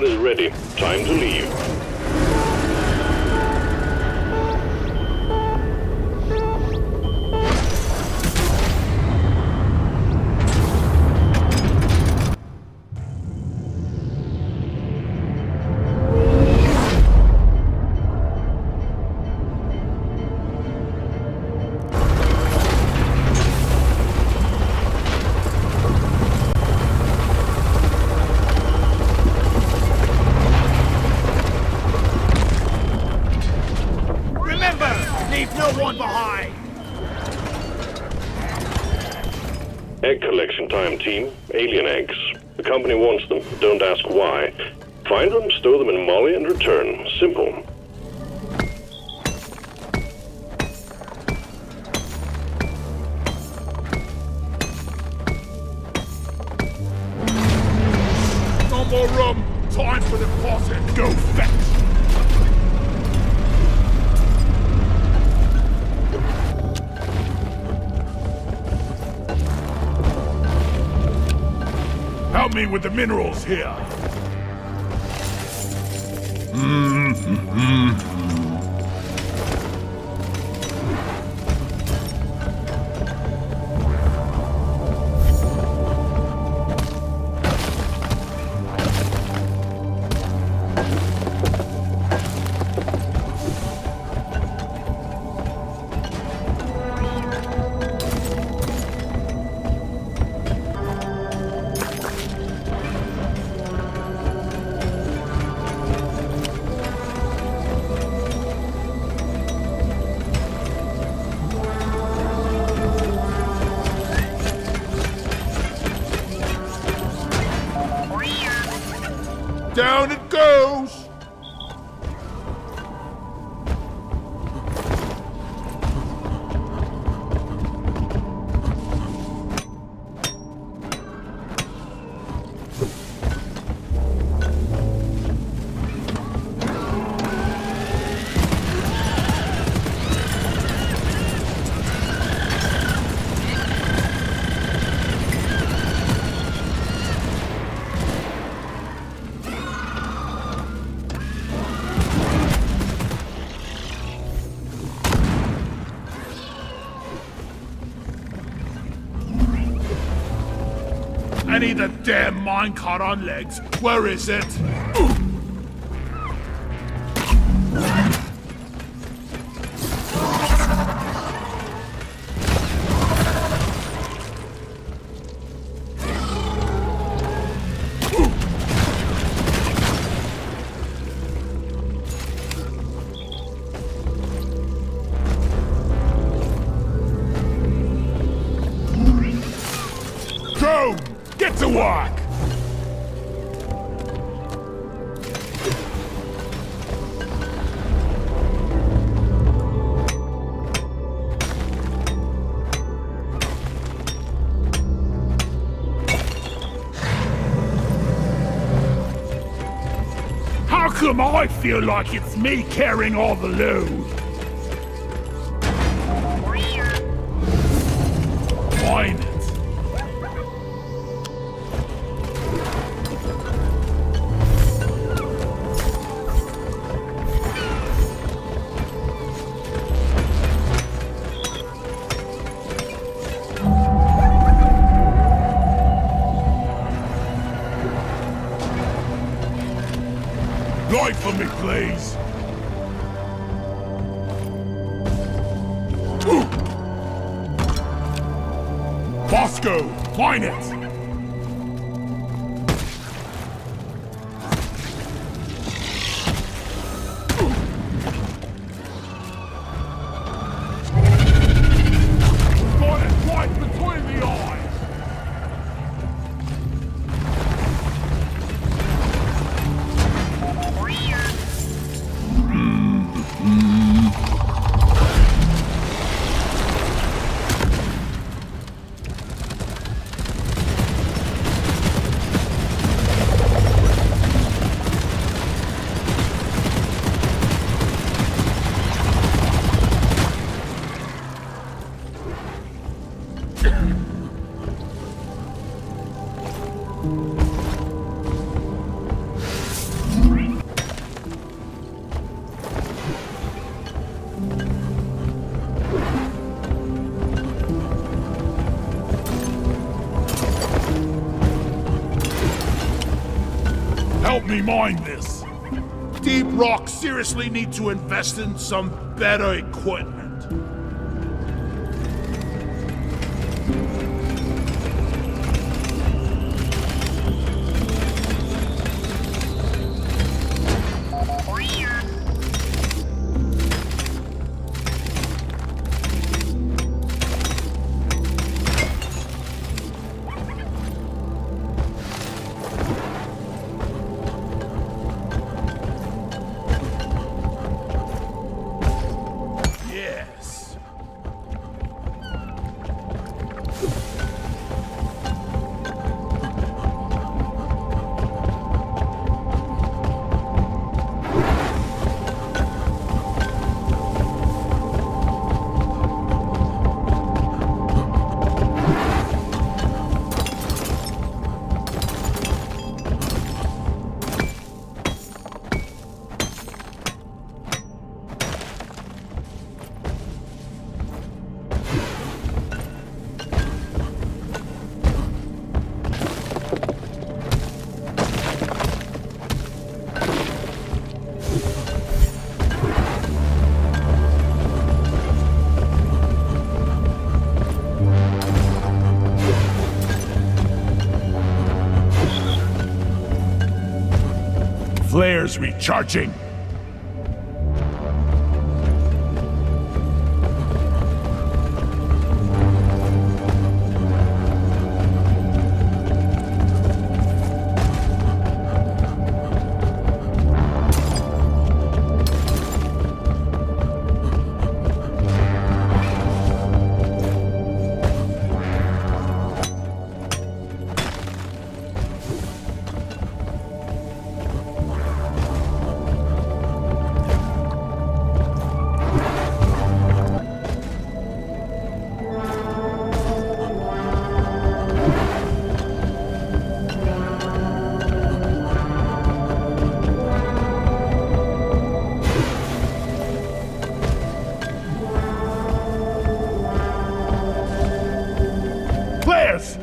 pod is ready. Time to leave. Egg collection time, team. Alien eggs. The company wants them. Don't ask why. Find them, stow them in Molly, and return. Simple. No more rum. Time for the faucet. Go fetch. Help me with the minerals here. Down it goes! I need a damn minecart on legs. Where is it? Ooh. Get to work! How come I feel like it's me carrying all the load? Mine. Light for me, please! Ooh. Bosco, mine it! Got it right between the eyes! help me mine this. Deep Rock seriously need to invest in some better equipment. Flares recharging.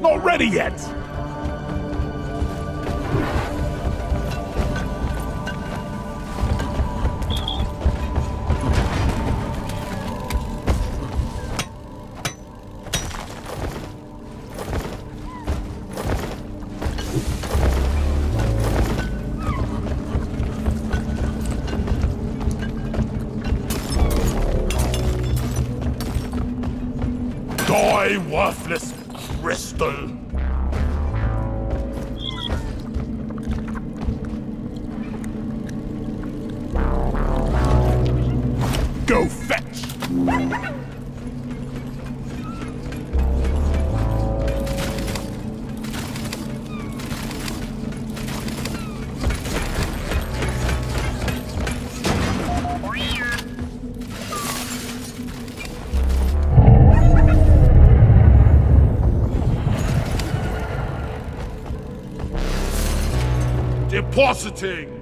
Not ready yet. Die, worthless crystal. Go fetch! Depositing!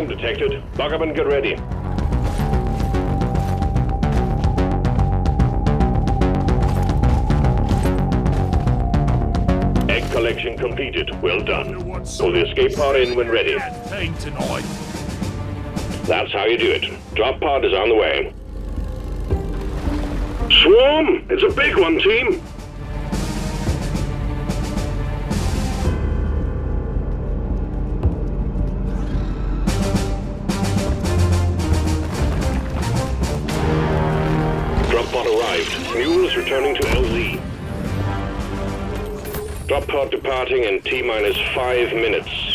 boom detected. Lock up and get ready. Egg collection completed. Well done. Pull the escape pod in when ready. That's how you do it. Drop pod is on the way. Swarm! It's a big one, team! Drop pod arrived. Mule is returning to LZ. Drop pod departing in T-minus 5 minutes.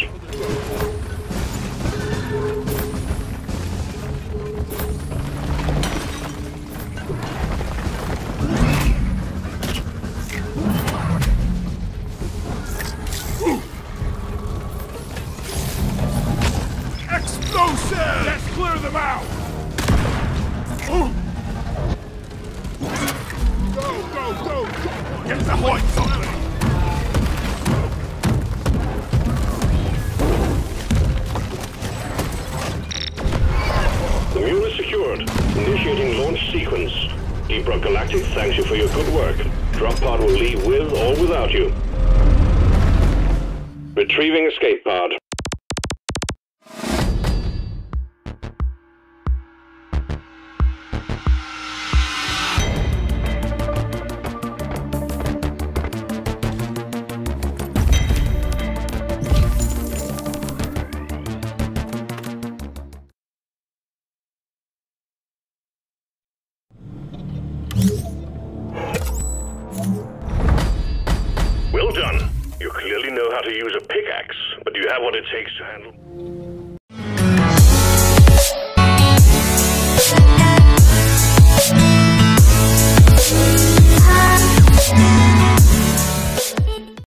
Initiating launch sequence. Deep Rock Galactic thanks you for your good work. Drop pod will leave with or without you. Retrieving escape pod. Well done. You clearly know how to use a pickaxe, but do you have what it takes to handle...